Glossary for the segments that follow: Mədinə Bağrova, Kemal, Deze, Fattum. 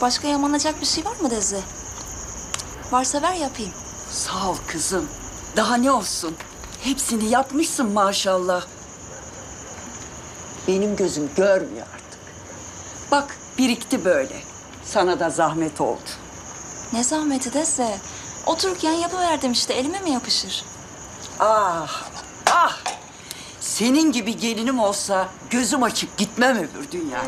Başka yamanacak bir şey var mı Deze? Varsa ver yapayım. Sağ ol kızım. Daha ne olsun? Hepsini yapmışsın maşallah. Benim gözüm görmüyor artık. Bak birikti böyle. Sana da zahmet oldu. Ne zahmeti Deze? Otururken yapıverdim işte. Elime mi yapışır? Ah, ah! Senin gibi gelinim olsa gözüm açık gitmem öbür dünyaya.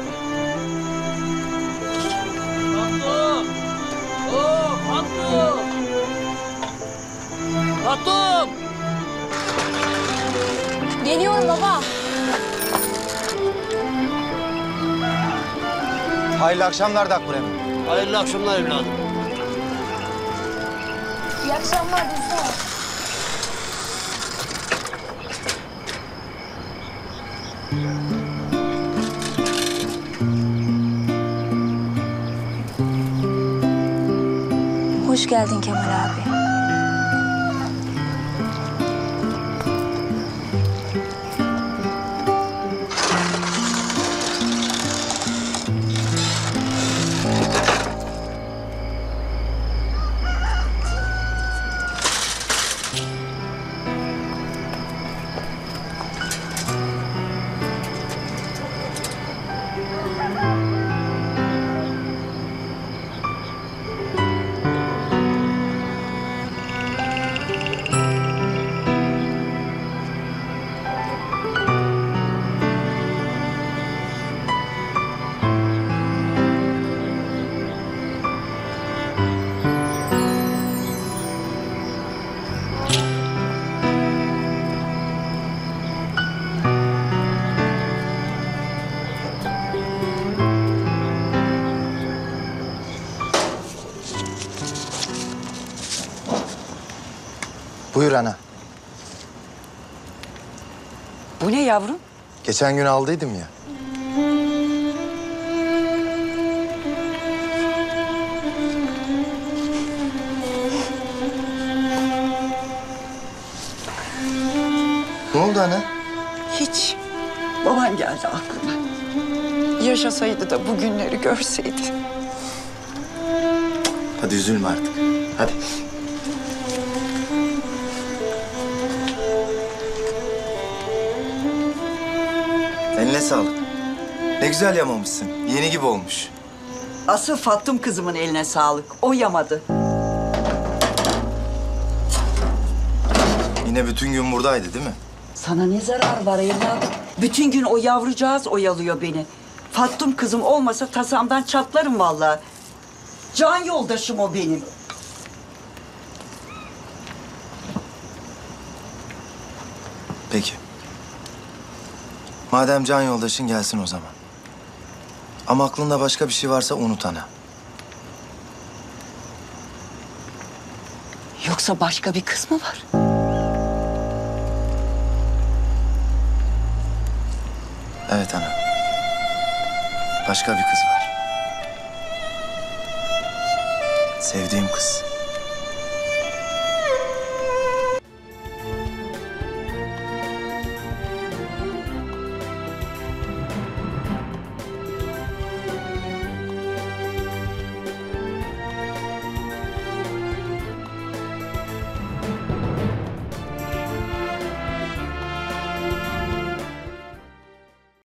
Fattum! Oh, Fattum! Fattum! Geliyorum baba. Hayırlı akşamlar Dakburem. Hayırlı akşamlar evladım. İyi akşamlar Düzgün. Hoş geldin Kemal abi. Buyur ana. Bu ne yavrum? Geçen gün aldıydım ya. Ne oldu ana? Hiç. Baban geldi aklıma. Yaşasaydı da bugünleri görseydi. Hadi üzülme artık. Hadi. Eline sağlık. Ne güzel yamamışsın. Yeni gibi olmuş. Asıl Fattum kızımın eline sağlık. O yamadı. Yine bütün gün buradaydı değil mi? Sana ne zarar var evladım? Bütün gün o yavrucağız oyalıyor beni. Fattum kızım olmasa tasamdan çatlarım vallahi. Can yoldaşım o benim. Peki. Madem can yoldaşın gelsin o zaman. Ama aklında başka bir şey varsa unut ana. Yoksa başka bir kız mı var? Evet ana. Başka bir kız var. Sevdiğim kız.